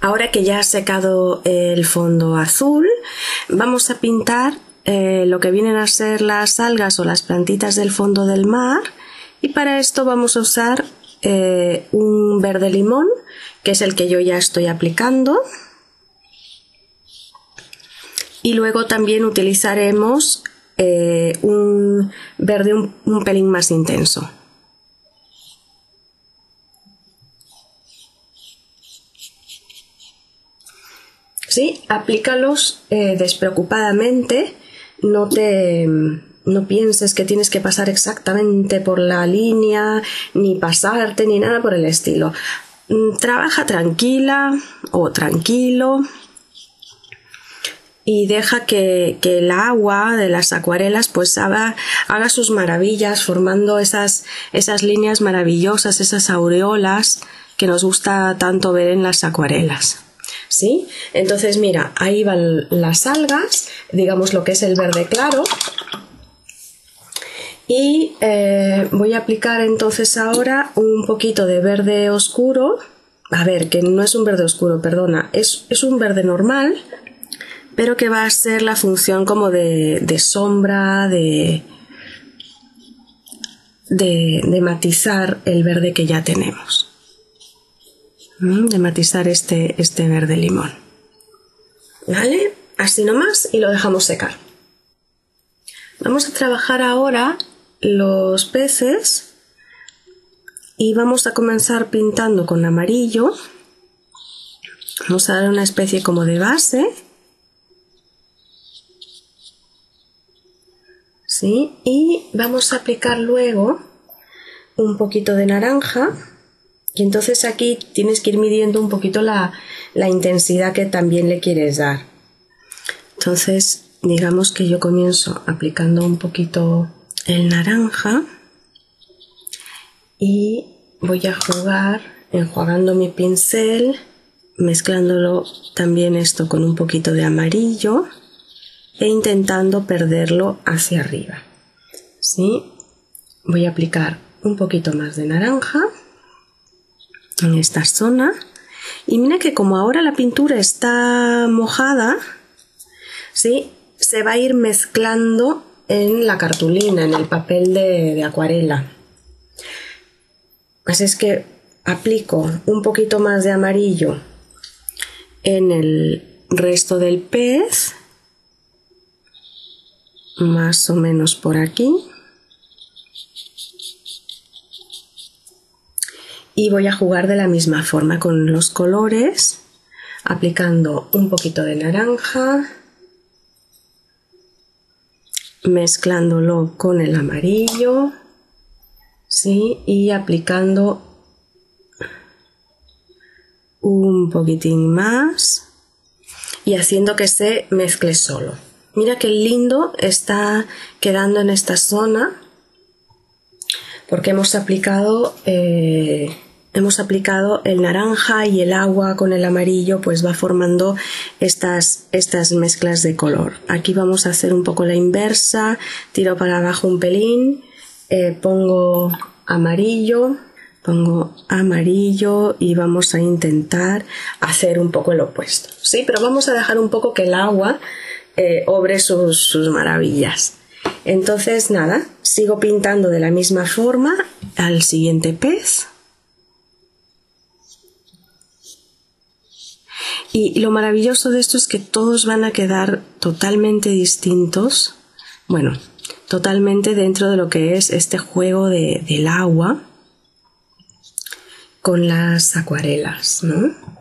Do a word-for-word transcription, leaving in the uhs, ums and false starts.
Ahora que ya has secado el fondo azul, vamos a pintar eh, lo que vienen a ser las algas o las plantitas del fondo del mar, y para esto vamos a usar eh, un verde limón, que es el que yo ya estoy aplicando. Y luego también utilizaremos eh, un verde un, un pelín más intenso. ¿Sí? Aplícalos eh, despreocupadamente, no te... No pienses que tienes que pasar exactamente por la línea, ni pasarte, ni nada por el estilo. Trabaja tranquila o tranquilo y deja que, que el agua de las acuarelas pues haga, haga sus maravillas, formando esas, esas líneas maravillosas, esas aureolas que nos gusta tanto ver en las acuarelas. ¿Sí? Entonces mira, ahí van las algas, digamos lo que es el verde claro. Y eh, voy a aplicar entonces ahora un poquito de verde oscuro. A ver, que no es un verde oscuro, perdona, es, es un verde normal, pero que va a ser la función como de, de sombra, de, de, de matizar el verde que ya tenemos. De matizar este, este verde limón. ¿Vale? Así nomás, y lo dejamos secar. Vamos a trabajar ahora los peces y vamos a comenzar pintando con amarillo. Vamos a dar una especie como de base, ¿sí? Y vamos a aplicar luego un poquito de naranja, y entonces aquí tienes que ir midiendo un poquito la, la intensidad que también le quieres dar. Entonces digamos que yo comienzo aplicando un poquito el naranja y voy a jugar enjuagando mi pincel, mezclándolo también esto con un poquito de amarillo e intentando perderlo hacia arriba. ¿Sí? Voy a aplicar un poquito más de naranja en esta zona, y mira que como ahora la pintura está mojada, ¿sí?, se va a ir mezclando en la cartulina, en el papel de, de acuarela. Así es que aplico un poquito más de amarillo en el resto del pez, más o menos por aquí, y voy a jugar de la misma forma con los colores, aplicando un poquito de naranja, mezclándolo con el amarillo, ¿sí?, y aplicando un poquitín más y haciendo que se mezcle solo. Mira qué lindo está quedando en esta zona, porque hemos aplicado eh, hemos aplicado el naranja y el agua con el amarillo, pues va formando estas, estas mezclas de color. Aquí vamos a hacer un poco la inversa, tiro para abajo un pelín, eh, pongo amarillo, pongo amarillo y vamos a intentar hacer un poco el opuesto, ¿sí? Pero vamos a dejar un poco que el agua eh, obre sus, sus maravillas. Entonces nada, sigo pintando de la misma forma al siguiente pez. Y lo maravilloso de esto es que todos van a quedar totalmente distintos, bueno, totalmente dentro de lo que es este juego de, del agua con las acuarelas, ¿no?